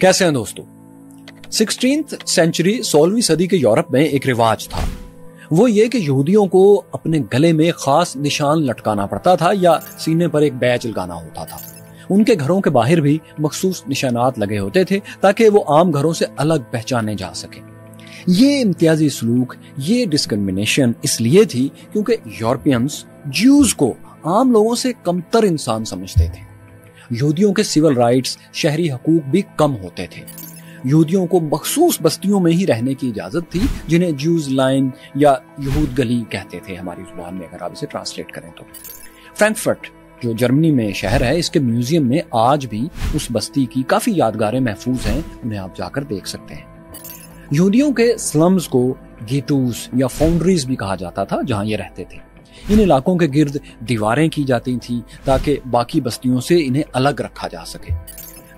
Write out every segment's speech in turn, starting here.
कैसे हैं दोस्तों? 16th सेंचुरी 16वीं सदी के यूरोप में एक रिवाज था, वो ये कि यहूदियों को अपने गले में खास निशान लटकाना पड़ता था या सीने पर एक बैज लगाना होता था। उनके घरों के बाहर भी मखसूस निशानात लगे होते थे ताकि वो आम घरों से अलग पहचाने जा सके। ये इम्तियाजी सलूक, ये डिस्क्रिमिनेशन इसलिए थी क्योंकि यूरोपियंस ज्यूज को आम लोगों से कमतर इंसान समझते थे। यहूदियों के सिविल राइट्स, शहरी हकूक भी कम होते थे। यहूदियों को मखसूस बस्तियों में ही रहने की इजाजत थी जिन्हें ज्यूज लाइन या यहूद गली कहते थे हमारी जुबान में, अगर आप इसे ट्रांसलेट करें तो। फ्रैंकफर्ट जो जर्मनी में शहर है, इसके म्यूजियम में आज भी उस बस्ती की काफी यादगारें महफूज हैं, उन्हें आप जाकर देख सकते हैं। यहूदियों के स्लम्स को गेटूस या फाउंड्रीज भी कहा जाता था जहाँ ये रहते थे। इन इलाकों के गिर्द दीवारें की जाती थीं ताकि बाकी बस्तियों से इन्हें अलग रखा जा सके।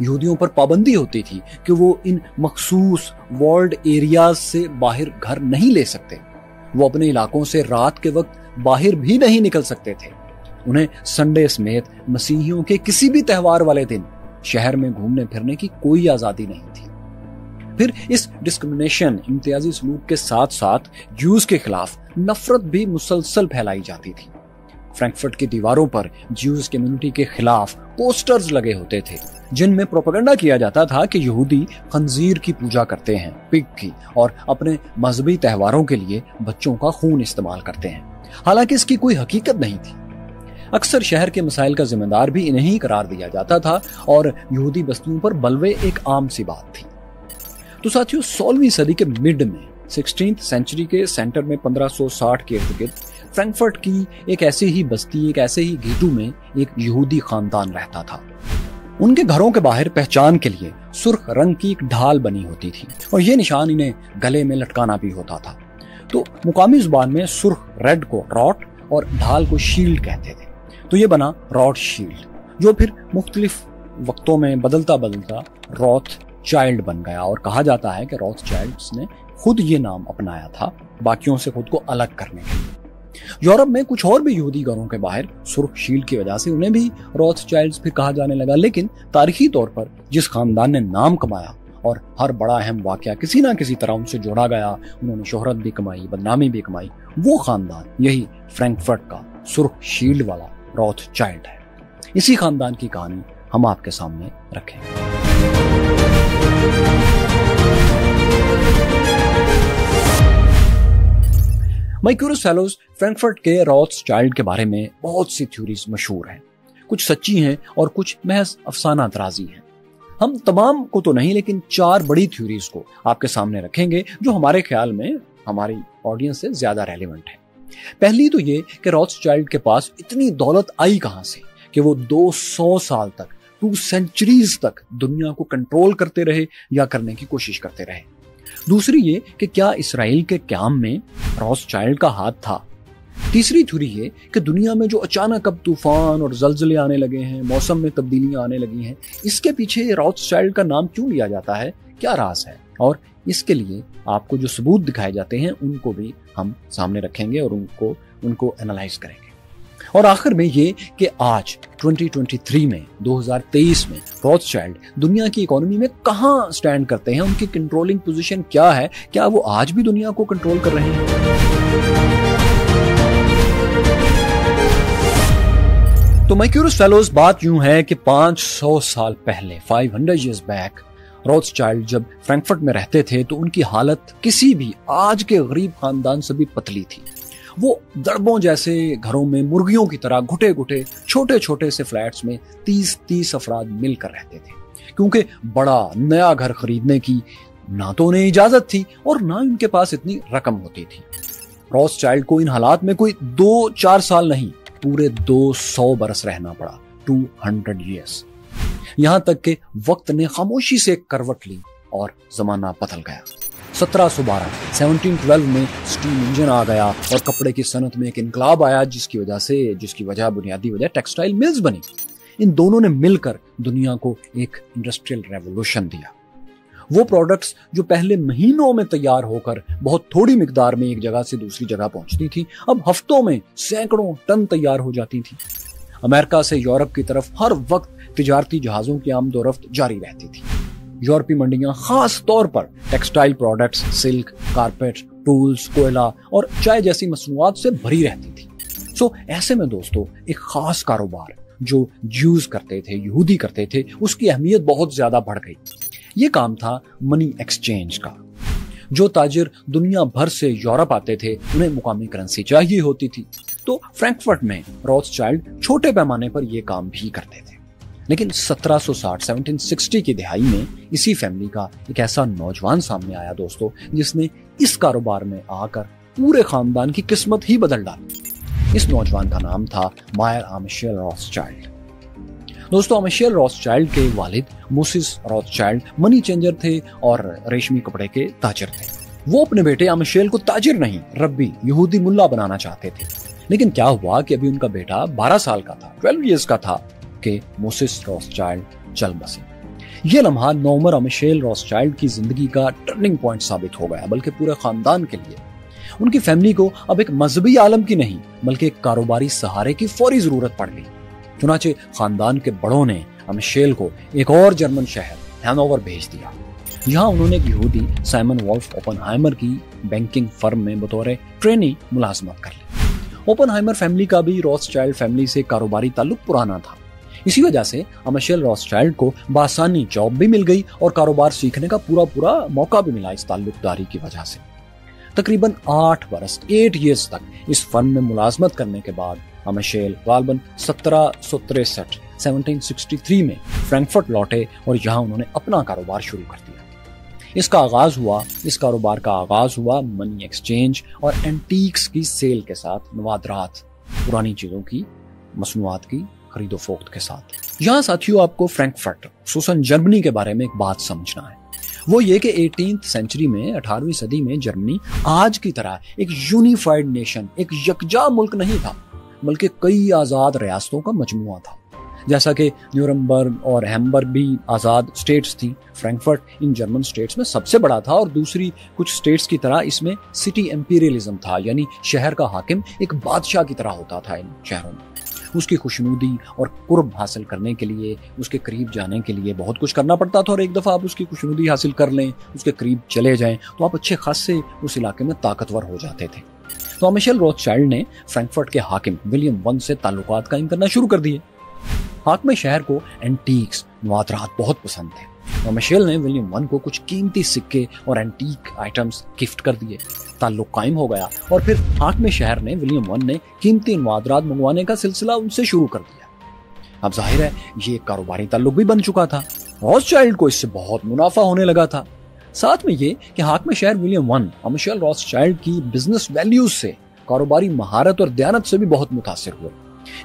यहूदियों पर पाबंदी होती थी कि वो इन मखसूस वाल्ड एरियाज से बाहर घर नहीं ले सकते। वो अपने इलाकों से रात के वक्त बाहर भी नहीं निकल सकते थे। उन्हें संडे समेत मसीहियों के किसी भी त्यौहार वाले दिन शहर में घूमने फिरने की कोई आजादी नहीं थी। फिर इस डिस्क्रिमिनेशन, इम्तियाजी सलूक के साथ साथ ज्यूज के खिलाफ नफरत भी मुसलसल फैलाई जाती थी। फ्रैंकफर्ट की दीवारों पर ज्यूज कम्युनिटी के खिलाफ पोस्टर्स लगे होते थे जिनमें प्रोपेगेंडा किया जाता था कि यहूदी खंजीर की पूजा करते हैं, पिग की, और अपने मजहबी त्योहारों के लिए बच्चों का खून इस्तेमाल करते हैं। हालांकि इसकी कोई हकीकत नहीं थी। अक्सर शहर के मसाइल का जिम्मेदार भी इन्हें ही करार दिया जाता था और यहूदी बस्तियों पर बलवे एक आम सी बात थी। तो साथियों, 16वीं सदी के मिड में 16th सेंचुरी के सेंटर में 1560 के इर्द गिर्द फ्रैंकफर्ट की एक ऐसी ही बस्ती, एक ऐसे ही गीटू में एक यहूदी खानदान रहता था। उनके घरों के बाहर पहचान के लिए सुर्ख रंग की एक ढाल बनी होती थी और ये निशान इन्हें गले में लटकाना भी होता था। तो मुकामी जुबान में सुर्ख रेड को रॉट और ढाल को शील्ड कहते थे, तो ये बना रॉट शील्ड, जो फिर मुख्तलिफ वक्तों में बदलता बदलता रॉथ चाइल्ड बन गया। और कहा जाता है कि रॉथचाइल्ड्स ने खुद ये नाम अपनाया था बाकियों से खुद को अलग करने के लिए। यूरोप में कुछ और भी यहूदी घरों के बाहर सुर्ख शील्ड की वजह से उन्हें भी रॉथचाइल्ड्स फिर कहा जाने लगा, लेकिन तारीखी तौर पर जिस खानदान ने नाम कमाया और हर बड़ा अहम वाकया किसी ना किसी तरह उनसे जोड़ा गया, उन्होंने शोहरत भी कमाई, बदनामी भी कमाई, वो खानदान यही फ्रैंकफर्ट का सुर्ख शील्ड वाला रॉथचाइल्ड है। इसी खानदान की कहानी हम आपके सामने रखेंगे। माइक्यूरस फेलोज, फ्रैंकफर्ट के रॉथचाइल्ड के बारे में बहुत सी थ्योरीज मशहूर हैं, कुछ सच्ची हैं और कुछ महज अफसाना तराजी हैं। हम तमाम को तो नहीं, लेकिन चार बड़ी थ्योरीज को आपके सामने रखेंगे जो हमारे ख्याल में हमारी ऑडियंस से ज्यादा रेलिवेंट है। पहली तो ये कि रॉथचाइल्ड के पास इतनी दौलत आई कहां से कि वो 200 साल तक, 2 सेंचुरीज तक दुनिया को कंट्रोल करते रहे या करने की कोशिश करते रहे। दूसरी ये कि क्या इसराइल के क्याम में रॉथचाइल्ड का हाथ था। तीसरी थ्योरी ये कि दुनिया में जो अचानक अब तूफान और जलजले आने लगे हैं, मौसम में तब्दीलियां आने लगी हैं, इसके पीछे रॉथचाइल्ड का नाम क्यों लिया जाता है, क्या राज है। और इसके लिए आपको जो सबूत दिखाए जाते हैं उनको भी हम सामने रखेंगे और उनको एनालाइज करेंगे। और आखिर में ये कि आज 2023 में, 2023 में रॉथचाइल्ड दुनिया की इकोनॉमी में कहाँ स्टैंड करते हैं, उनकी कंट्रोलिंग पोजीशन क्या है, क्या वो आज भी दुनिया को कंट्रोल कर रहे हैं। तो माइक्यूरस फेलोज, बात यूं है कि 500 साल पहले, 500 इयर्स बैक, रॉथचाइल्ड जब फ्रैंकफर्ट में रहते थे तो उनकी हालत किसी भी आज के गरीब खानदान से भी पतली थी। वो दड़बों जैसे घरों में मुर्गियों की तरह घुटे घुटे छोटे छोटे से फ्लैट्स में 30-30 अफराद मिलकर रहते थे, क्योंकि बड़ा नया घर खरीदने की ना तो उन्हें इजाजत थी और ना उनके पास इतनी रकम होती थी। रॉथचाइल्ड को इन हालात में कोई 2-4 साल नहीं, पूरे 200 बरस रहना पड़ा, 200 ईयर्स। यहाँ तक के वक्त ने खामोशी से करवट ली और जमाना बदल गया। 1712 1712 में स्टीम इंजन आ गया और कपड़े की सनत में एक इनकलाब आया जिसकी वजह बुनियादी वजह टेक्सटाइल मिल्स बनी। इन दोनों ने मिलकर दुनिया को एक इंडस्ट्रियल रेवोल्यूशन दिया। वो प्रोडक्ट्स जो पहले महीनों में तैयार होकर बहुत थोड़ी मिकदार में एक जगह से दूसरी जगह पहुंचती थी, अब हफ्तों में सैकड़ों टन तैयार हो जाती थी। अमेरिका से यूरोप की तरफ हर वक्त तिजारती जहाज़ों की आमदोरफ्त जारी रहती थी। यूरोपीय मंडियां खास तौर पर textile products, silk, carpet, tools, कोयला और चाय जैसी मसनूआत से भरी रहती थी। सो ऐसे में दोस्तों एक खास कारोबार जो ज्यूज करते थे, यहूदी करते थे, उसकी अहमियत बहुत ज्यादा बढ़ गई। ये काम था मनी एक्सचेंज का। जो ताजिर दुनिया भर से यूरोप आते थे उन्हें मुकामी करेंसी चाहिए होती थी, तो फ्रैंकफर्ट में रॉथस्टाइल्ड छोटे पैमाने पर यह काम भी करते थे। लेकिन 1760 की दहाई में इसी फैमिली का एक ऐसा नौजवान सामने आया दोस्तों जिसने इस कारोबार में आकर पूरे खानदान की किस्मत ही बदल डाली। इस नौजवान का नाम था मायर आमशेल रॉथस्टाइल्ड। दोस्तों आमशेल रॉथस्टाइल्ड के वालिद मोसिस रॉथस्टाइल्ड मनी चेंजर थे और रेशमी कपड़े के ताजिर थे। वो अपने बेटे आमशेल को ताजिर नहीं, रब्बी यहूदी मुल्ला बनाना चाहते थे। लेकिन क्या हुआ कि अभी उनका बेटा 12 साल का था, 12 इयर्स का था कि मोसिस रॉथस्टाइल्ड चल बसे। ये लम्हा नौमर आमशेल रॉथस्टाइल्ड की जिंदगी का टर्निंग पॉइंट साबित हो गया, बल्कि पूरे खानदान के लिए। उनकी फैमिली को अब एक मजहबी आलम की नहीं बल्कि एक कारोबारी सहारे की फौरी जरूरत पड़ गई। चुनाचे खानदान के बड़ों ने आमशेल को एक और जर्मन शहर हैनोवर भेज दिया। यहाँ उन्होंने एक यहूदी साइमन वॉल्फ ओपेनहाइमर की बैंकिंग फर्म में बतौर ट्रेनी मुलाजमत कर ली। ओपेनहाइमर फैमिली का भी रॉथस्टाइल्ड फैमिली से कारोबारी ताल्लुक पुराना था। इसी वजह से आमशेल रॉथस्टाइल्ड को बासानी जॉब भी मिल गई और कारोबार सीखने का पूरा मौका भी मिला। इस ताल्लुकदारी की वजह से तकरीबन 8 ईयर्स तक इस फर्म में मुलाजमत करने के बाद आमशेल गालबन 1763 में फ्रैंकफर्ट लौटे और यहाँ उन्होंने अपना कारोबार शुरू कर दिया। इस कारोबार का आगाज हुआ मनी एक्सचेंज और एंटीक्स की सेल के साथ, नवादरात पुरानी चीजों की मसनूआत की खरीदो फोख्त के साथ। यहाँ साथियों आपको फ्रैंकफर्ट सुसन जर्मनी के बारे में एक बात समझना है, वो ये कि 18वीं सदी में जर्मनी आज की तरह एक यूनिफाइड नेशन, एक यकजा मुल्क नहीं था बल्कि कई आजाद रियासतों का मजमुआ था। जैसा कि न्यूरम्बर्ग और हैम्बर्ग भी आजाद स्टेट्स थी, फ्रैंकफर्ट इन जर्मन स्टेट्स में सबसे बड़ा था और दूसरी कुछ स्टेट्स की तरह इसमें सिटी एम्पीरियलिज्म था, यानी शहर का हाकिम एक बादशाह की तरह होता था। इन शहरों में उसकी खुशनुदी और कुर्ब हासिल करने के लिए, उसके करीब जाने के लिए बहुत कुछ करना पड़ता था और एक दफ़ा आप उसकी खुशनुदी हासिल कर लें, उसके करीब चले जाएं तो आप अच्छे खासे उस इलाके में ताकतवर हो जाते थे। तो आमशेल रॉथस्टाइल्ड ने फ्रैंकफर्ट के हाकिम विलियम I से ताल्लुकात कायम करना शुरू कर दिए। हाकिम शहर को एंटीक्स, नवातरात बहुत पसंद थे। आमशेल ने विलियम I को कुछ कीमती सिक्के और एंटीक आइटम्स गिफ्ट कर दिए। ताल्लुक कायम हो गया और फिर हाकिम शहर ने विलियम I ने कीमती नवातरात मंगवाने का सिलसिला उनसे शुरू कर दिया। अब जाहिर है ये एक कारोबारी ताल्लुक भी बन चुका था। रॉथस्टाइल्ड को इससे बहुत मुनाफा होने लगा था। साथ में ये कि हाकिम शहर विलियम I आमशेल रॉथस्टाइल्ड की बिजनेस वैल्यूज से, कारोबारी महारत और दयानत से भी बहुत मुतासिर हुए।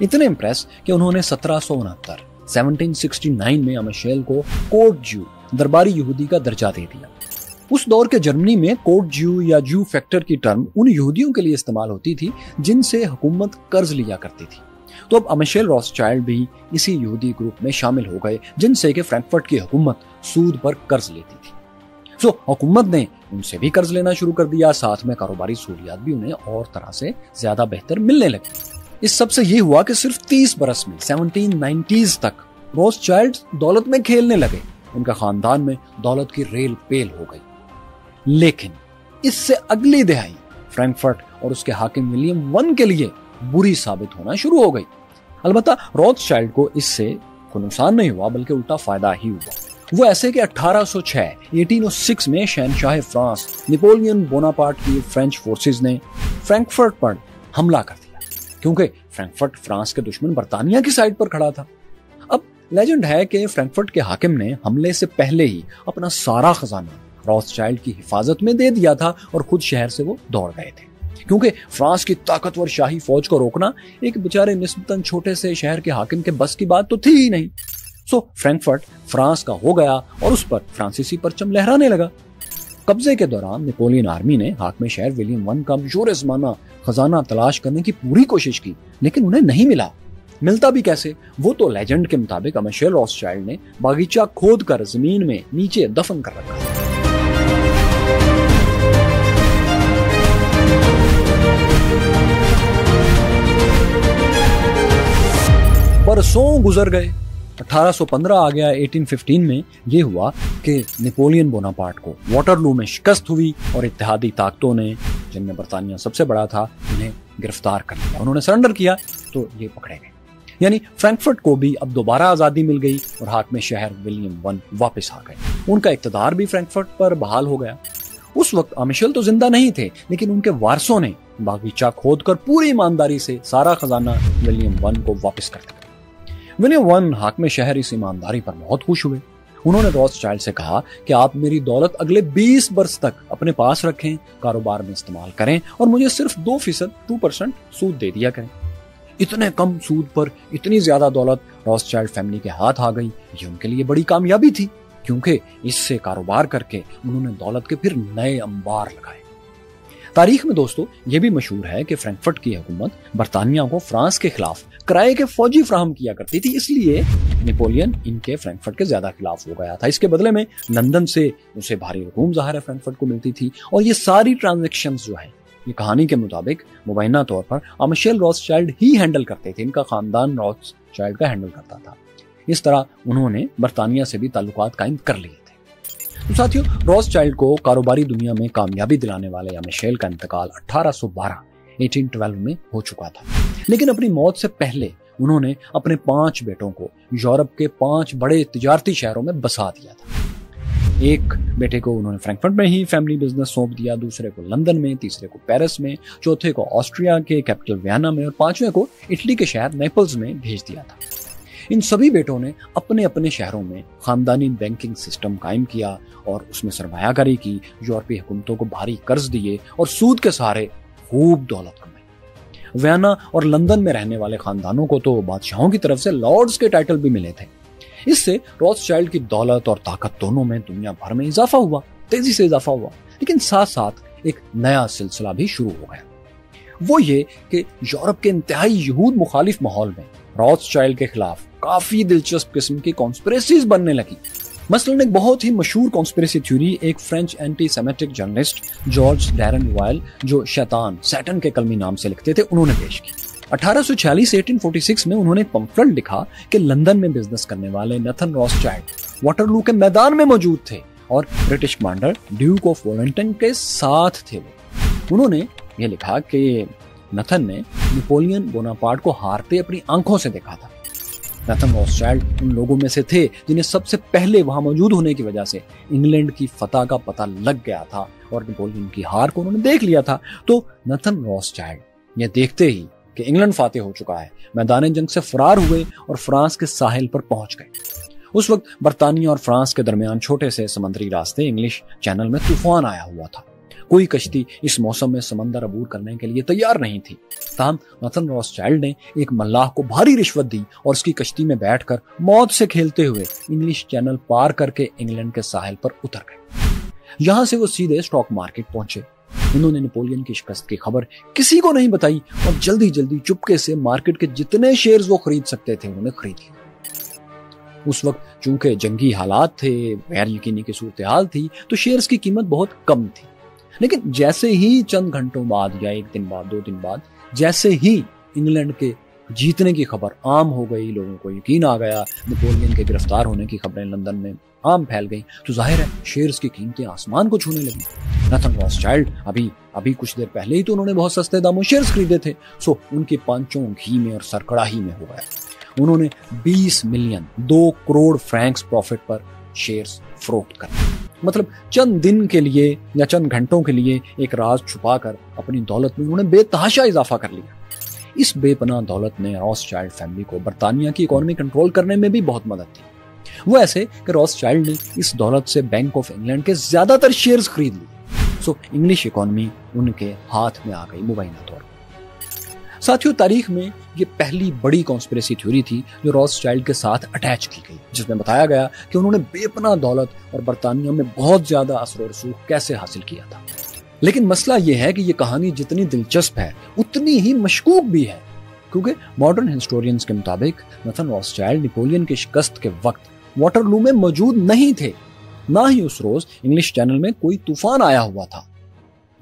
इतने इंप्रेस कि उन्होंने 1769 में आमशेल को कोर्ट ज्यू, दरबारी यहूदी का दर्जा दे दिया। उस दौर के जर्मनी में कोर्ट ज्यू या ज्यू फैक्टर की टर्म उन यहूदियों के लिए इस्तेमाल होती थी जिनसे हुकूमत कर्ज लिया करती थी। तो अब आमशेल रॉथस्टाइल्ड भी इसी यहूदी ग्रुप में शामिल हो गए जिनसे कि फ्रैंकफर्ट की हुकूमत सूद पर कर्ज लेती थी। तो हुकूमत ने उनसे भी कर्ज लेना शुरू कर दिया, साथ में कारोबारी सहूलियात भी उन्हें और तरह से ज्यादा बेहतर मिलने लगी। इस सबसे ये हुआ कि सिर्फ 30 बरस में 1790s तक रॉथस्टाइल्ड दौलत में खेलने लगे। उनका खानदान में दौलत की रेल पेल हो गई। लेकिन इससे अगली दहाई फ्रैंकफर्ट और उसके हाकिम विलियम I के लिए बुरी साबित होना शुरू हो गई। अलबत्ता रॉथस्टाइल्ड को इससे कोई नुकसान नहीं हुआ बल्कि उल्टा फायदा ही हुआ। वो ऐसे कि 1806 में शहनशाह फ्रांस नेपोलियन बोनापार्ट की फ्रेंच फोर्सेस ने फ्रैंकफर्ट पर हमला कर दिया, क्योंकि फ्रैंकफर्ट फ्रांस के दुश्मन बर्तानिया की साइड पर खड़ा था। अब लेजेंड है कि फ्रैंकफर्ट के हाकिम ने हमले से पहले ही अपना सारा खजाना रॉथस्टाइल्ड की हिफाजत में दे दिया था और खुद शहर से वो दौड़ गए थे, क्योंकि फ्रांस की ताकतवर शाही फौज को रोकना एक बेचारे निस्बतन छोटे से शहर के हाकिम के बस की बात तो थी ही नहीं। फ्रैंकफर्ट फ्रांस का हो गया और उस पर फ्रांसीसी परचम लहराने लगा। कब्जे के दौरान नेपोलियन आर्मी ने हाकिम शहर विलियम I का जोरजमाना खजाना तलाश करने की पूरी कोशिश की, लेकिन उन्हें नहीं मिला। मिलता भी कैसे? वो तो लेजेंड के मुताबिक आमशेल रॉथस्टाइल्ड ने बागीचा खोद कर जमीन में नीचे दफन कर रखा। बरसों गुजर गए, 1815 आ गया 1815 में ये हुआ कि नेपोलियन बोनापार्ट को वाटरलू में शिकस्त हुई और इत्तेहादी ताकतों ने, जिनमें बरतानिया सबसे बड़ा था, उन्हें गिरफ्तार कर लिया। उन्होंने सरेंडर किया तो ये पकड़े गए। यानी फ्रैंकफर्ट को भी अब दोबारा आज़ादी मिल गई और हाथ में शहर विलियम I वापस आ गए। उनका इकतदार भी फ्रैंकफर्ट पर बहाल हो गया। उस वक्त अमिशेल तो जिंदा नहीं थे, लेकिन उनके वारसों ने बागीचा खोदकर पूरी ईमानदारी से सारा खजाना विलियम I को वापस कर दिया। विलियम I हाकिम शहर इस ईमानदारी पर बहुत खुश हुए। उन्होंने रॉथस्टाइल्ड से कहा कि आप मेरी दौलत अगले 20 वर्ष तक अपने पास रखें, कारोबार में इस्तेमाल करें और मुझे सिर्फ 2% सूद दे दिया करें। इतने कम सूद पर इतनी ज्यादा दौलत रॉथस्टाइल्ड फैमिली के हाथ आ गई। ये उनके लिए बड़ी कामयाबी थी, क्योंकि इससे कारोबार करके उन्होंने दौलत के फिर नए अंबार लगाए। तारीख में दोस्तों ये भी मशहूर है कि फ्रैंकफर्ट की हुकूमत बरतानिया को फ्रांस के खिलाफ किराए के फौजी फ्राहम किया करती थी, इसलिए नेपोलियन इनके फ्रैंकफर्ट के ज्यादा खिलाफ हो गया था। इसके बदले में लंदन से उसे भारी रकूम ज़ाहिर है फ्रैंकफर्ट को मिलती थी। और ये सारी ट्रांजेक्शंस जो है, ये कहानी के मुताबिक मुबैना तौर पर अमशेल रॉथस्टाइल्ड ही हैंडल करते थे। इनका खानदान रॉथस्टाइल्ड का हैंडल करता था। इस तरह उन्होंने बरतानिया से भी ताल्लुकात कायम कर लिए थे। तो साथियों, रॉथस्टाइल्ड को कारोबारी दुनिया में कामयाबी दिलाने वाले अमशेल का इंतकाल 1812 में हो चुका था, लेकिन अपनी मौत से पहले उन्होंने अपने 5 बेटों को यूरोप के 5 बड़े तिजारती शहरों में बसा दिया था। एक बेटे को उन्होंने फ्रैंकफर्ट में ही फैमिली बिजनेस सौंप दिया, दूसरे को लंदन में, तीसरे को पेरिस में, चौथे को ऑस्ट्रिया के कैपिटल वियना में और 5वें को इटली के शहर नेपल्स में भेज दिया था। इन सभी बेटों ने अपने अपने शहरों में खानदानी बैंकिंग सिस्टम कायम किया और उसमें सरमायाकारी की, यूरोपीय हुकूमतों को भारी कर्ज दिए और सूद के सहारे खूब दौलत कमाई। वियना और लंदन में रहने वाले खानदानों को तो बादशाहों की तरफ से लॉर्ड्स के टाइटल भी मिले थे। इससे रॉथस्टाइल्ड की दौलत और ताकत दोनों में दुनिया भर में इजाफा हुआ, तेजी से इजाफा हुआ, लेकिन साथ साथ एक नया सिलसिला भी शुरू हो गया। वो ये कि यूरोप के इंतहाई यहूद मुखालिफ माहौल में रॉथस्टाइल्ड के खिलाफ काफी दिलचस्प किस्म की कॉन्स्पिरेसीज बनने लगी। मसलन एक बहुत ही मशहूर कॉन्स्पिरेसी थ्योरी एक French anti semitic journalist George Darnwell, जो शैतान सैटन के कलमी नाम से लिखते थे, उन्होंने पेश की। 1846 से 1846 में उन्होंने पंफलेट लिखा कि लंदन में बिजनेस करने वाले नेथन रॉथस्टाइल्ड वाटरलू के मैदान में मौजूद थे और British commander duke of Wellington के साथ थे। उन्होंने ये लिखा कि नेथन ने नेपोलियन बोनापार्ट को हारते अपनी आंखों से देखा था। नेथन रॉथस्टाइल्ड उन लोगों में से थे जिन्हें सबसे पहले वहां मौजूद होने की वजह से इंग्लैंड की फतह का पता लग गया था और नेपोलियन की हार को उन्होंने देख लिया था। तो नेथन रॉथस्टाइल्ड ये देखते ही कि इंग्लैंड फातह हो चुका है, मैदान जंग से फरार हुए और फ्रांस के साहिल पर पहुंच गए। उस वक्त बरतानिया और फ्रांस के दरमियान छोटे से समुद्री रास्ते इंग्लिश चैनल में तूफान आया हुआ था। कोई कश्ती इस मौसम में समंदर अबूर करने के लिए तैयार नहीं थी। ताहम नेथन रॉथस्टाइल्ड ने एक मल्लाह को भारी रिश्वत दी और उसकी कश्ती में बैठकर मौत से खेलते हुए इंग्लिश चैनल पार करके इंग्लैंड के साहिल पर उतर गए। यहाँ से वो सीधे स्टॉक मार्केट पहुंचे। उन्होंने नेपोलियन की शिकस्त की खबर किसी को नहीं बताई और जल्दी जल्दी चुपके से मार्केट के जितने शेयर्स वो खरीद सकते थे उन्होंने खरीद लिए। उस वक्त चूंकि जंगी हालात थे, गैर यकीनी की सूरत हाल थी, तो शेयर्स की कीमत बहुत कम थी। लेकिन जैसे ही चंद घंटों बाद या एक दिन बाद, 2 दिन बाद, जैसे ही इंग्लैंड के जीतने की खबर आम हो गई, लोगों को यकीन आ गया, नेपोलियन के गिरफ्तार होने की खबरें लंदन में आम फैल गई, तो जाहिर है शेयर्स की कीमतें आसमान को छूने लगी। नेथन रॉथस्टाइल्ड अभी कुछ देर पहले ही तो उन्होंने बहुत सस्ते दामों शेयर्स खरीदे थे, सो उनके पांचों घी में और सरकड़ाही में हो गया। उन्होंने 20 मिलियन 2 करोड़ फ्रैंक्स प्रॉफिट पर शेयर्स फरोख्त कर, मतलब चंद दिन के लिए या चंद घंटों के लिए एक राज छुपा कर अपनी दौलत में उन्होंने बेतहाशा इजाफा कर लिया। इस बेपनाह दौलत ने रॉथस्टाइल्ड फैमिली को बरतानिया की इकोनॉमी कंट्रोल करने में भी बहुत मदद दी। वो ऐसे कि रॉथस्टाइल्ड ने इस दौलत से बैंक ऑफ इंग्लैंड के ज्यादातर शेयर्स खरीद लिए, सो इंग्लिश इकोनॉमी उनके हाथ में आ गई मुबैना तौर पर। साथियों, तारीख में ये पहली बड़ी कॉन्स्पिरेसी थ्योरी थी जो रॉथस्टाइल्ड के साथ अटैच की गई, जिसमें बताया गया कि उन्होंने बेपनाह दौलत और बरतानिया में बहुत ज्यादा असर और रसूख कैसे हासिल किया था। लेकिन मसला यह है कि ये कहानी जितनी दिलचस्प है उतनी ही मशकूक भी है, क्योंकि मॉडर्न हिस्टोरियंस के मुताबिक नेथन रॉथस्टाइल्ड नेपोलियन की शिकस्त के वक्त वाटरलू में मौजूद नहीं थे, ना ही उस रोज इंग्लिश चैनल में कोई तूफान आया हुआ था।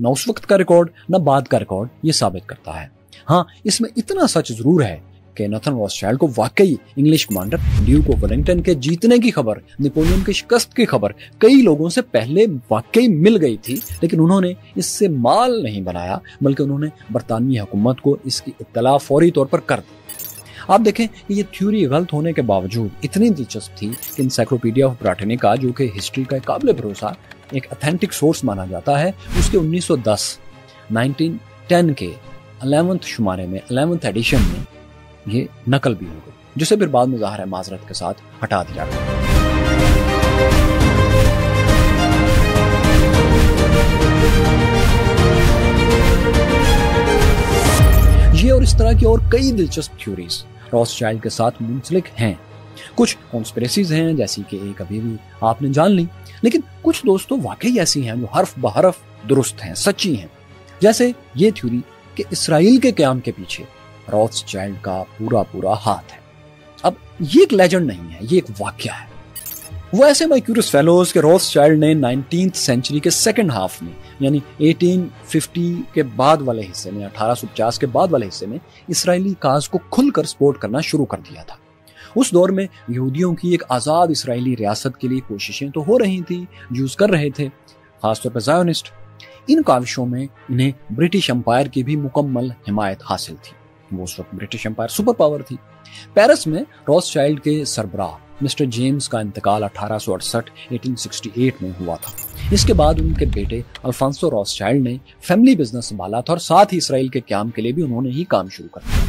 ना उस वक्त का रिकॉर्ड ना बाद का रिकॉर्ड ये साबित करता है। हाँ, इसमें इतना सच जरूर है कि नेथन रॉथस्चाइल्ड को वाकई English commander duke of Wellington के जीतने की खबर, नेपोलियन की शिकस्त की खबर कई लोगों से पहले वाकई मिल गई थी, लेकिन उन्होंने इससे माल नहीं बनाया, बल्कि उन्होंने बरतानवी हुकूमत को इसकी इत्तला फौरी तौर पर कर दी। आप देखें कि ये थ्योरी गलत होने के बावजूद इतनी दिलचस्प थी कि इंसाइक्लोपीडिया ऑफ ब्रिटानिका, जो कि हिस्ट्री का काबिल भरोसा एक अथेंटिक सोर्स माना जाता है, उसके 1910 1910 के 11वें शुमारे में 11वें एडिशन में ये नकल भी हो गई, जिसे फिर बाद में ज़ाहिर है माजरत के साथ हटा दिया गया। ये और इस तरह की और कई दिलचस्प थ्योरीज रॉथस्चाइल्ड के साथ मुंसलिक हैं। कुछ कॉन्स्पिरेसीज हैं जैसी कि एक अभी भी आपने जान ली, लेकिन कुछ दोस्तों वाकई ऐसी हैं जो हर्फ बहरफ दुरुस्त हैं, सच्ची हैं। जैसे ये थ्योरी कि इसराइल के क़याम के पीछे रॉथस्चाइल्ड का पूरा हाथ है। अब ये एक लेजेंड नहीं है, ये एक वाकया है। वो ऐसे माई क्यूरियस फेलोज के रॉथस्चाइल्ड ने 19वीं सेंचुरी के सेकेंड हाफ में, यानी 1850 के बाद वाले हिस्से में, 1850 के बाद वाले हिस्से में इसराइली काज को खुलकर सपोर्ट करना शुरू कर दिया था। उस दौर में यहूदियों की एक आज़ाद इसराइली रियासत के लिए कोशिशें तो हो रही थी, जूज कर रहे थे, खासतौर पर ज़ायोनिस्ट। इन काविशों में इन्हें ब्रिटिश एम्पायर की भी मुकम्मल हिमायत हासिल थी। वो उस वक्त ब्रिटिश एम्पायर सुपर पावर थी। पेरिस में रॉथस्चाइल्ड के सरबराह मिस्टर जेम्स का इंतकाल 1868 1868 में हुआ था। इसके बाद उनके बेटे अल्फांसो रॉथस्चाइल्ड ने फैमिली बिजनेस संभाला था और साथ ही इसराइल के क्याम के लिए भी उन्होंने ही काम शुरू कर दिया।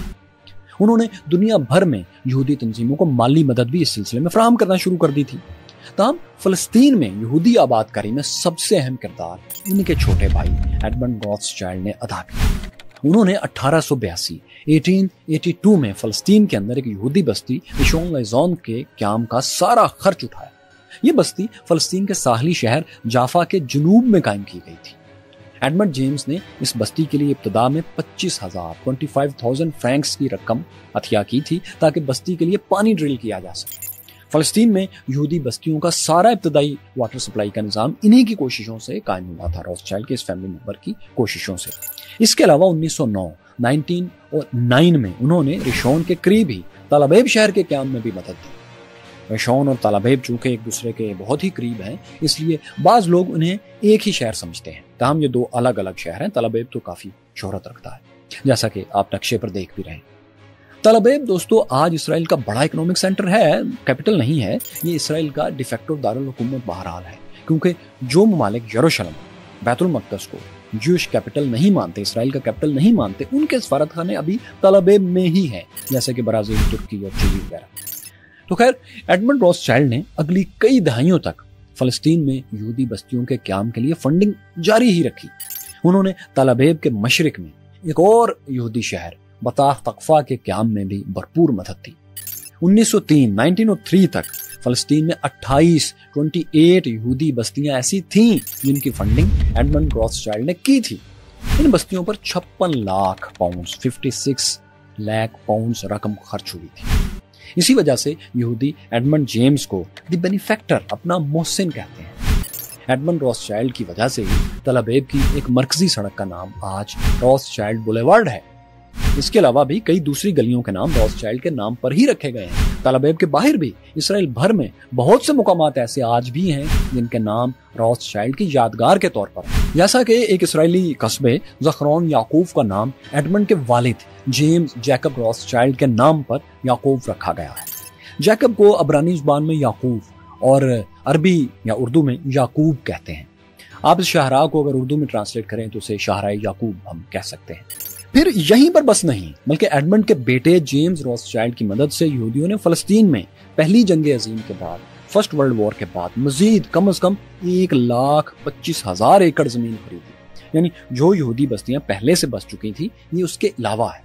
उन्होंने दुनिया भर में यहूदी तंजीमों को माली मदद भी इस सिलसिले में फ्राहम करना शुरू कर दी थी। तमाम फ़लस्तीन में यहूदी आबादकारी में सबसे अहम किरदार इनके छोटे भाई एडमंड रॉथस्चाइल्ड ने अदा किया। उन्होंने 1882 में फ़लस्तीन के अंदर एक यहूदी बस्ती रिशोन लेज़ोन के क्याम का सारा खर्च उठाया। ये बस्ती फ़लस्तीन के साहली शहर जाफा के जनूब में कायम की गई थी। एडमंड जेम्स ने इस बस्ती के लिए इब्तदा में 25,000 फ्रैंक्स की रकम अथिया की थी ताकि बस्ती के लिए पानी ड्रिल किया जा सके। फ़लस्तीन में यहूदी बस्तियों का सारा इब्तदाई वाटर सप्लाई का निज़ाम इन्हीं की कोशिशों से कायम हुआ था, रॉथस्चाइल्ड के इस फैमिली मेंबर की कोशिशों से। इसके अलावा 1909 में उन्होंने रिशोन के करीब ही तालाबेब शहर के क्याम में भी मदद दी। रिशोन और तालाबेब चूँकि एक दूसरे के बहुत ही करीब हैं, इसलिए बाज़ लोग उन्हें एक ही शहर समझते हैं। ताहम ये दो अलग अलग शहर हैं। तालाबेब तो काफ़ी शोहरत रखता है, जैसा कि आप नक्शे पर देख भी रहे हैं। तालाबेब दोस्तों आज इसराइल का बड़ा इकोनॉमिक सेंटर है, कैपिटल नहीं है। ये इसराइल का डिफेक्टो दारुल हुकूमत बहरहाल है, क्योंकि जो ममालिक यरूशलम बैतुल मक़दस को ज्यूश कैपिटल नहीं मानते, इसराइल का कैपिटल नहीं मानते, उनके सफारतखाने अभी तालाबेब में ही हैं, जैसे कि ब्राज़ील, तुर्की और चिली वगैरह। तो खैर, एडमंड रॉथस्चाइल्ड ने अगली कई दहाइयों तक फ़लस्तीन में यहूदी बस्तियों के क्याम के लिए फंडिंग जारी ही रखी। उन्होंने तालाबेब के मशरक में एक और यहूदी शहर बताह तकवा के क्याम में भी भरपूर मदद दी। 1903 तक फ़लस्तीन में 28 यहूदी बस्तियां ऐसी थीं जिनकी फंडिंग एडमंड रॉथस्चाइल्ड ने की थी। इन बस्तियों पर 56 लाख पाउंड्स 56 लाख पाउंड्स रकम खर्च हुई थी। इसी वजह से यहूदी एडमंड जेम्स को द बेनिफैक्टर, अपना मोहसिन कहते हैं। एडमंड रॉथस्चाइल्ड की वजह से ही तालाबेब की एक मरकजी सड़क का नाम आज रॉथस्चाइल्ड बुलेवार्ड है। इसके अलावा भी कई दूसरी गलियों के नाम रॉथस्चाइल्ड के नाम पर ही रखे गए हैं। तालाबेब के बाहर भी इसराइल भर में बहुत से मुकामात ऐसे आज भी हैं जिनके नाम रॉथस्चाइल्ड की यादगार के तौर पर हैं। जैसा कि एक इसराइली कस्बे ज़खरोन याकूफ का नाम एडमंड के वालिद जेम्स जैकब रॉथस्चाइल्ड के नाम पर याकूफ रखा गया है। जैकब को अबरानी जुबान में याकूफ और अरबी या उर्दू में याकूब कहते हैं। आप इस शाहराह को अगर उर्दू में ट्रांसलेट करें तो उसे शाहराह याकूब हम कह सकते हैं। फिर यहीं पर बस नहीं, बल्कि एडमंड के बेटे जेम्स रॉथस्चाइल्ड की मदद से यहूदियों ने फ़लस्तीन में पहली जंग अज़ीम के बाद, फर्स्ट वर्ल्ड वॉर के बाद, मज़ीद कम से कम 1,25,000 एकड़ ज़मीन खरीदी। यानी जो यहूदी बस्तियां पहले से बस चुकी थी, ये उसके अलावा है।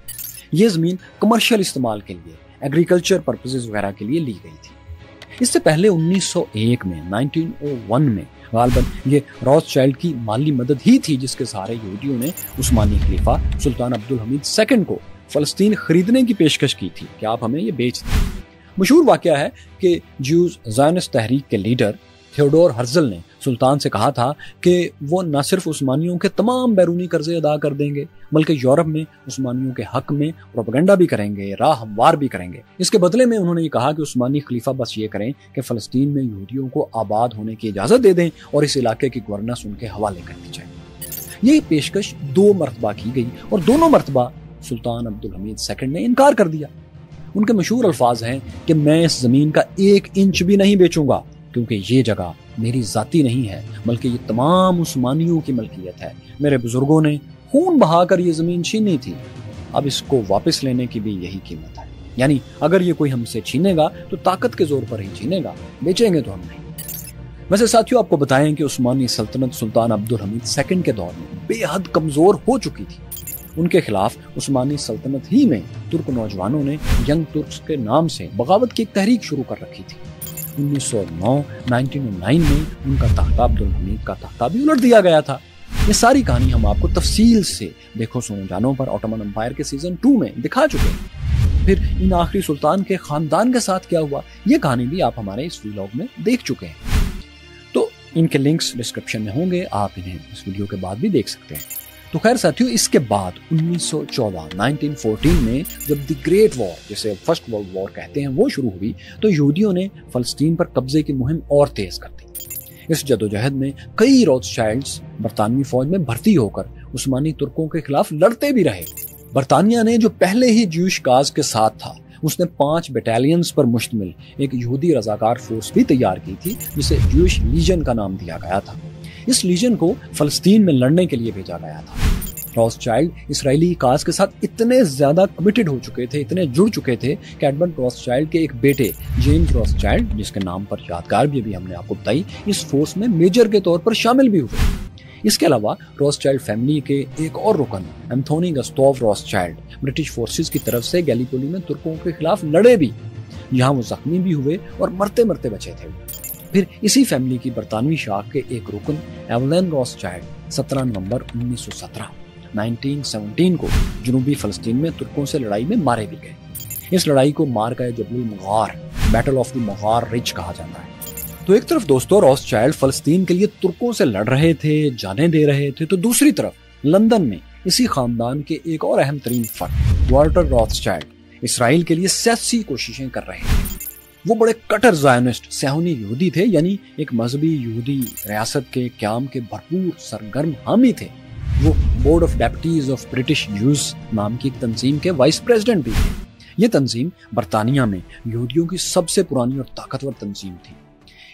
ये ज़मीन कमर्शियल इस्तेमाल के लिए, एग्रीकल्चर पर्पसेस वगैरह के लिए ली गई थी। इससे पहले 1901 में गालबन ये रॉथस्चाइल्ड की माली मदद ही थी जिसके सहारे यहूदियों ने उस्मानी खलीफा सुल्तान अब्दुल हमीद II को फ़लस्तीन खरीदने की पेशकश की थी कि आप हमें ये बेच दें। मशहूर वाक़या है कि ज्यूज़ ज़ायोनिस्ट तहरीक के लीडर थियोडोर हर्जल ने सुल्तान से कहा था कि वो न सिर्फ उस्मानियों के तमाम बैरूनी कर्जे अदा कर देंगे बल्कि यूरोप में उस्मानियों के हक में प्रोपेगेंडा भी करेंगे, राह हमवार भी करेंगे। इसके बदले में उन्होंने ये कहा कि उस्मानी खलीफा बस ये करें कि फ़लस्तीन में यहूदियों को आबाद होने की इजाज़त दे दें और इस इलाके की गवर्नेंस उनके हवाले कर दी जाए। ये पेशकश 2 मरतबा की गई और दोनों मरतबा सुल्तान अब्दुल हमीद II ने इनकार कर दिया। उनके मशहूर अल्फाज हैं कि मैं इस ज़मीन का 1 इंच भी नहीं बेचूंगा क्योंकि ये जगह मेरी ज़ाती नहीं है बल्कि ये तमाम उस्मानियों की मलकियत है। मेरे बुजुर्गों ने खून बहाकर ये ज़मीन छीनी थी, अब इसको वापस लेने की भी यही कीमत है। यानी अगर ये कोई हमसे छीनेगा तो ताकत के जोर पर ही छीनेगा, बेचेंगे तो हम नहीं। वैसे साथियों, आपको बताएं कि उस्मानी सल्तनत सुल्तान अब्दुल हमीद II के दौर में बेहद कमज़ोर हो चुकी थी। उनके खिलाफ उस्मानी सल्तनत ही में तुर्क नौजवानों ने यंग तुर्क के नाम से बगावत की एक तहरीक शुरू कर रखी थी। 1909 में उनका तख्ता अब्दुल हमीद का तख्ता भी उलट दिया गया था। ये सारी कहानी हम आपको तफसील से देखो सुनो जानों पर ऑटोमन एम्पायर के सीजन 2 में दिखा चुके हैं। फिर इन आखिरी सुल्तान के खानदान के साथ क्या हुआ, ये कहानी भी आप हमारे इस व्लॉग में देख चुके हैं, तो इनके लिंक्स डिस्क्रिप्शन में होंगे, आप इन्हें इस वीडियो के बाद भी देख सकते हैं। तो खैर साथियों, इसके बाद 1914 में जब द ग्रेट वॉर, जिसे फर्स्ट वर्ल्ड वॉर कहते हैं, वो शुरू हुई तो यहूदियों ने फ़लस्तीन पर कब्जे की मुहिम और तेज़ कर दी। इस जदोजहद में कई रोथस्चाइल्ड्स बरतानवी फौज में भर्ती होकर उस्मानी तुर्कों के खिलाफ लड़ते भी रहे। बरतानिया ने, जो पहले ही ज्यूश काज के साथ था, उसने 5 बटालियंस पर मुश्तमिल एक यहूदी रजाकार फोर्स भी तैयार की थी जिसे ज्यूश लीजन का नाम दिया गया था। इस लीजन को फ़लस्तीन में लड़ने के लिए भेजा गया था। रोथस्चाइल्ड इसराइली काज के साथ इतने ज़्यादा कमिटेड हो चुके थे, इतने जुड़ चुके थे कि एडमंड रोथस्चाइल्ड के एक बेटे जेम्स रोथस्चाइल्ड, जिसके नाम पर यादगार भी अभी हमने आपको बताई, इस फोर्स में मेजर के तौर पर शामिल भी हुए। इसके अलावा रोथस्चाइल्ड फैमिली के एक और रुकन एंथोनी गस्ताव रोथस्चाइल्ड ब्रिटिश फोर्सेस की तरफ से गैलीपोली में तुर्कों के खिलाफ लड़े भी, यहाँ वो जख्मी भी हुए और मरते मरते बचे थे। फिर इसी फैमिली की बरतानवी शाख के एक रुकन एवलेन रोथस्चाइल्ड 17 नवंबर 1917 को जनूबी फ़लस्तीन में तुर्कों से लड़ाई में मारे भी गए। इस लड़ाई को मारका जबलुल मगार, बैटल ऑफ द मगार रिज कहा जाता है। तो एक तरफ दोस्तों रोथस्चाइल्ड फ़लस्तीन के लिए तुर्कों से लड़ रहे थे, जाने दे रहे थे, तो दूसरी तरफ लंदन में इसी खानदान के एक और अहम तरीन फर्द वाल्टर रोथस्चाइल्ड इसराइल के लिए सियासी कोशिशें कर रहे थे। वो बड़े कटर ज़ायोनिस्ट सिहोनी यहूदी थे, यानी एक मजहबी यहूदी रियासत के क्याम के भरपूर सरगर्म हामी थे। वो board of deputies of British Jews नाम की एक तंजीम के वाइस प्रेसिडेंट भी थे। ये तंजीम बरतानिया में यहूदियों की सबसे पुरानी और ताकतवर तंजीम थी।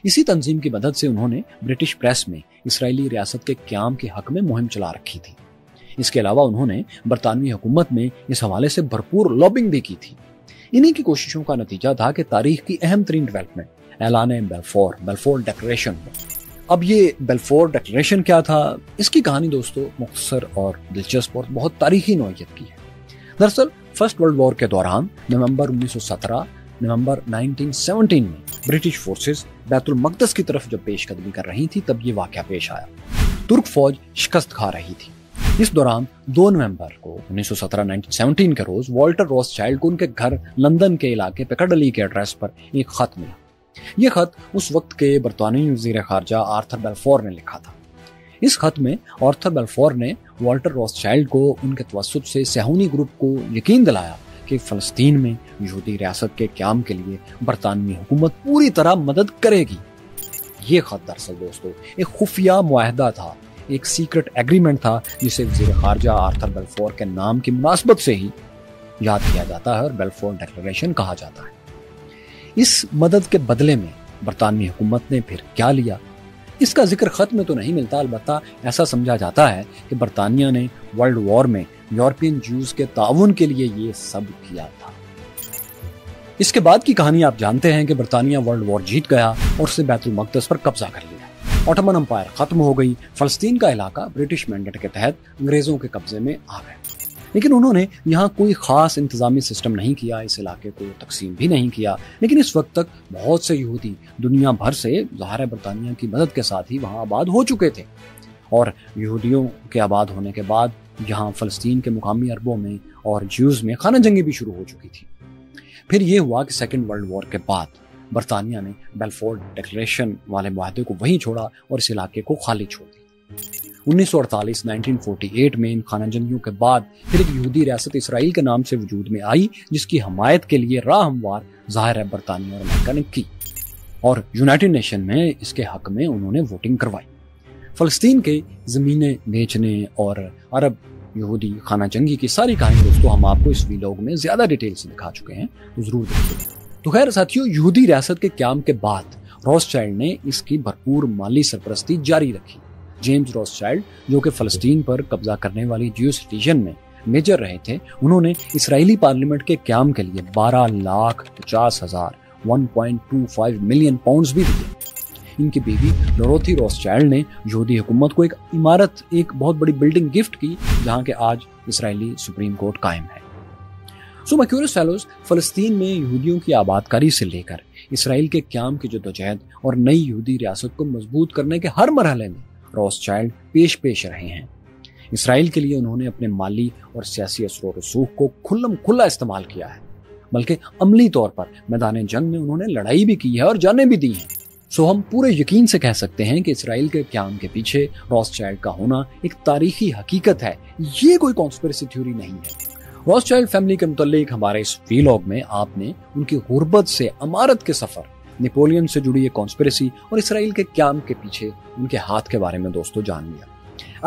इसी तंजीम की मदद से उन्होंने ब्रिटिश प्रेस में इसराइली रियासत के क्याम के हक में मुहिम चला रखी थी। इसके अलावा उन्होंने बरतानवी हुकूमत में इस हवाले से भरपूर लॉबिंग भी की थी। इन्हीं की कोशिशों का नतीजा था कि तारीख की अहम तरीन डेवलपमेंट ऐलान बेल्फोर डिक्लेरेशन। अब ये बेल्फोर डिक्लेरेशन क्या था, इसकी कहानी दोस्तों मुख्तसर और दिलचस्प और बहुत तारीखी नौइयत की है। दरअसल फर्स्ट वर्ल्ड वॉर के दौरान नवंबर 1917 में ब्रिटिश फोर्सेस बैतुल मक़दस की तरफ जब पेशकदमी कर रही थी तब ये वाक़या पेश आया। तुर्क फौज शिकस्त खा रही थी। इस दौरान 2 नवंबर को 1917 के रोज वाल्टर रोथस्चाइल्ड को उनके घर लंदन के इलाके पिकाडली के एड्रेस पर एक खत मिला। ये खत उस वक्त के बरतानवी वज़ीर ख़ारजा आर्थर बेल्फोर ने लिखा था। इस खत में आर्थर बेल्फोर ने वाल्टर रोथस्चाइल्ड को उनके तवसुत से सिहोनी ग्रुप को यकीन दिलाया कि फ़लस्तीन में यहूदी रियासत के क़याम के लिए बरतानवी हुकूमत पूरी तरह मदद करेगी। ये खत दरअसल दोस्तों एक खुफिया मुआहदा था, एक सीक्रेट एग्रीमेंट था जिसे वज़ीर ख़ारजा आर्थर बेल्फोर के नाम की मुनासबत से ही याद किया जाता है और बेल्फोर डिक्लेरेशन कहा जाता है। इस मदद के बदले में बरतानवी हुकूमत ने फिर क्या लिया, इसका जिक्र ख़त में तो नहीं मिलता, अलबत्ता ऐसा समझा जाता है कि बरतानिया ने वर्ल्ड वॉर में यूरोपियन ज्यूज़ के ताउन के लिए ये सब किया था। इसके बाद की कहानी आप जानते हैं कि बरतानिया वर्ल्ड वॉर जीत गया और उससे बैतुल मक़दस पर कब्जा कर लिया। ऑटोमन एम्पायर ख़त्म हो गई, फ़लस्तीन का इलाका ब्रिटिश मैंडेट के तहत अंग्रेज़ों के कब्ज़े में आ गए। लेकिन उन्होंने यहाँ कोई ख़ास इंतज़ामी सिस्टम नहीं किया, इस इलाके को तकसीम भी नहीं किया। लेकिन इस वक्त तक बहुत से यहूदी दुनिया भर से ज़ाहिर बरतानिया की मदद के साथ ही वहाँ आबाद हो चुके थे और यहूदियों के आबाद होने के बाद यहाँ फ़लस्तीन के मुकामी अरबों में और ज्यूज़ में खाना जंगी भी शुरू हो चुकी थी। फिर ये हुआ कि सेकेंड वर्ल्ड वॉर के बाद बरतानिया ने बेल्फोर डिक्लेरेशन वाले मुआहदे को वहीं छोड़ा और इस इलाके को खाली छोड़ दिया। 1948 में इन खानाजंगियों के बाद फिर एक यहूदी रियासत इसराइल के नाम से वजूद में आई, जिसकी हमायत के लिए राह हमवार ज़ाहिर है बरतानिया और अमेरिका ने की, और यूनाइटेड नेशन में इसके हक में उन्होंने वोटिंग करवाई। फ़लस्तीन के ज़मीनें बेचने और अरब यहूदी खानाजंगी की सारी कहानी दोस्तों हम आपको इस वीलॉग में ज़्यादा डिटेल से दिखा चुके हैं, तो ज़रूर देखिए। तो खैर साथियों, यहूदी रियासत के क़याम के बाद रॉथस्चाइल्ड ने इसकी भरपूर माली सरपरस्ती जारी रखी। जेम्स रॉथस्चाइल्ड, जो कि फ़लस्तीन पर कब्जा करने वाली ज्यूइश लीजन में मेजर रहे थे, उन्होंने इसराइली पार्लियामेंट के क़याम के लिए 12,50,000 1.25 मिलियन पाउंड्स भी दिए। इनकी बीवी डोरोथी रॉथस्चाइल्ड ने यहूदी हुकूमत को एक इमारत, एक बहुत बड़ी बिल्डिंग गिफ्ट की, जहां के आज इसराइली सुप्रीम कोर्ट कायम है। सो माय क्यूरियस फेलोज, फ़लस्तीन में यहूदियों की आबादकारी से लेकर इसराइल के क़याम की जद्दोजहद और नई यहूदी रियासत को मजबूत करने के हर मरहले में रॉथस्चाइल्ड पेश पेश रहे हैं। इसराइल के लिए उन्होंने अपने माली और सियासी असर व रसूख को खुल्लम खुल्ला इस्तेमाल किया है, बल्कि अमली तौर पर मैदान जंग में उन्होंने लड़ाई भी की है और जानें भी दी हैं। सो हम पूरे यकीन से कह सकते हैं कि इसराइल के क़याम के पीछे रॉथस्चाइल्ड का होना एक तारीखी हकीकत है, ये कोई कॉन्स्पिरेसी थ्योरी नहीं है। रॉथस्चाइल्ड फैमिली के मुतालिक हमारे इस वीलॉग में आपने उनकी गुर्बत से अमारत के सफर, नेपोलियन से जुड़ी ये कॉन्स्पिरेसी और इसराइल के क़याम के पीछे उनके हाथ के बारे में दोस्तों जान लिया।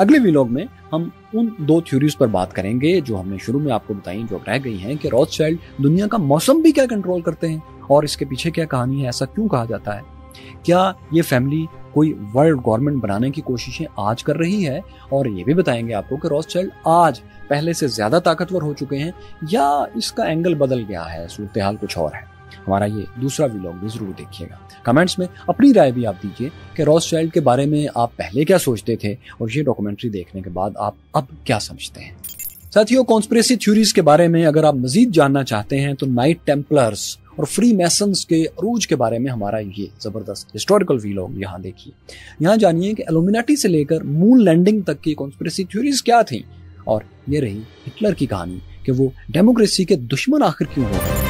अगले वीलॉग में हम उन दो थ्योरीज पर बात करेंगे जो हमने शुरू में आपको बताई, जो रह गई हैं कि रॉथस्चाइल्ड दुनिया का मौसम भी क्या कंट्रोल करते हैं और इसके पीछे क्या कहानी है, ऐसा क्यों कहा जाता है, क्या ये फैमिली कोई वर्ल्ड गवर्नमेंट बनाने की कोशिशें आज कर रही है, और ये भी बताएंगे आपको कि रॉथस्चाइल्ड आज पहले से ज़्यादा ताकतवर हो चुके हैं या इसका एंगल बदल गया है, सूरत हाल कुछ और है। हमारा ये दूसरा वीलॉग भी जरूर देखिएगा। कमेंट्स में अपनी राय भी आप दीजिए कि रॉथस्चाइल्ड के बारे में आप पहले क्या सोचते थे और ये डॉक्यूमेंट्री देखने के बाद आप अब क्या समझते हैं। साथियों, कॉन्स्पिरेसी थ्योरीज के बारे में अगर आप मजीद जानना चाहते हैं तो नाइट टेम्पलर्स और फ्री मैसन्स के अरूज के बारे में हमारा ये ज़बरदस्त हिस्टोरिकल वीलॉग यहाँ देखिए। यहाँ जानिए कि इल्यूमिनाटी से लेकर मून लैंडिंग तक की कॉन्स्पिरेसी थ्योरीज क्या थी, और ये रही हिटलर की कहानी कि वो डेमोक्रेसी के दुश्मन आखिर क्यों हो गए।